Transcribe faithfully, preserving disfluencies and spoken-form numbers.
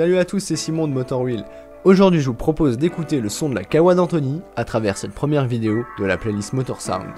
Salut à tous, c'est Simon de Motor Wheel. Aujourd'hui je vous propose d'écouter le son de la Kawa d'Anthony à travers cette première vidéo de la playlist Motor Sound.